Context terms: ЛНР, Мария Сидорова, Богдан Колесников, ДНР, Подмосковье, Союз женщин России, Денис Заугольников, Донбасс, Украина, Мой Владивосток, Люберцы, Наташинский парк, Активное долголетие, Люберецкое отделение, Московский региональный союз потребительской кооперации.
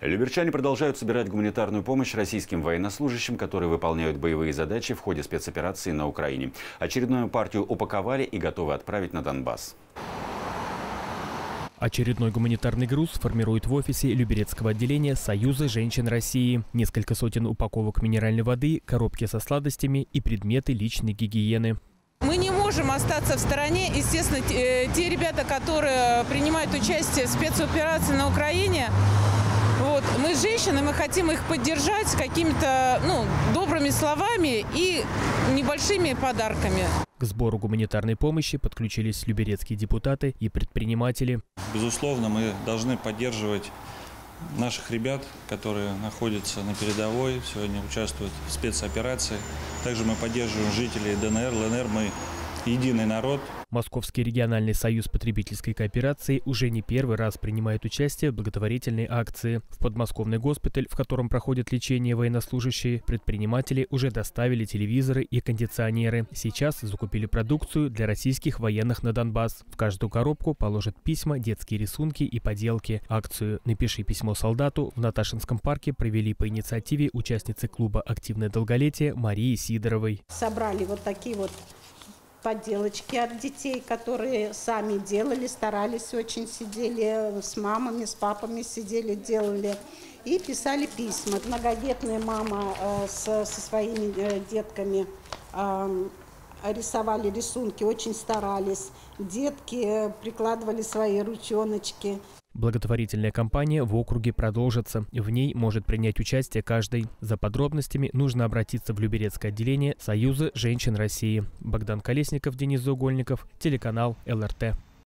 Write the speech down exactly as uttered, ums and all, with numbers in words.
Люберчане продолжают собирать гуманитарную помощь российским военнослужащим, которые выполняют боевые задачи в ходе спецоперации на Украине. Очередную партию упаковали и готовы отправить на Донбасс. Очередной гуманитарный груз формируют в офисе Люберецкого отделения Союза женщин России. Несколько сотен упаковок минеральной воды, коробки со сладостями и предметы личной гигиены. Мы не можем остаться в стороне. Естественно, те ребята, которые принимают участие в спецоперации на Украине, вот, мы женщины, мы хотим их поддержать какими-то ну, добрыми словами и небольшими подарками. К сбору гуманитарной помощи подключились люберецкие депутаты и предприниматели. Безусловно, мы должны поддерживать наших ребят, которые находятся на передовой, сегодня участвуют в спецоперации. Также мы поддерживаем жителей ДНР, ЛНР, мы единый народ. Московский региональный союз потребительской кооперации уже не первый раз принимает участие в благотворительной акции. В подмосковный госпиталь, в котором проходит лечение военнослужащие, предприниматели уже доставили телевизоры и кондиционеры. Сейчас закупили продукцию для российских военных на Донбасс. В каждую коробку положат письма, детские рисунки и поделки. Акцию «Напиши письмо солдату» в Наташинском парке провели по инициативе участницы клуба «Активное долголетие» Марии Сидоровой. Собрали вот такие вот поделочки от детей, которые сами делали, старались очень, сидели с мамами, с папами сидели, делали и писали письма. Многодетная мама э, со, со своими э, детками э, рисовали рисунки, очень старались. Детки прикладывали свои ручоночки. Благотворительная кампания в округе продолжится. В ней может принять участие каждый. За подробностями нужно обратиться в Люберецкое отделение Союза женщин России. Богдан Колесников, Денис Заугольников, телеканал эл эр тэ.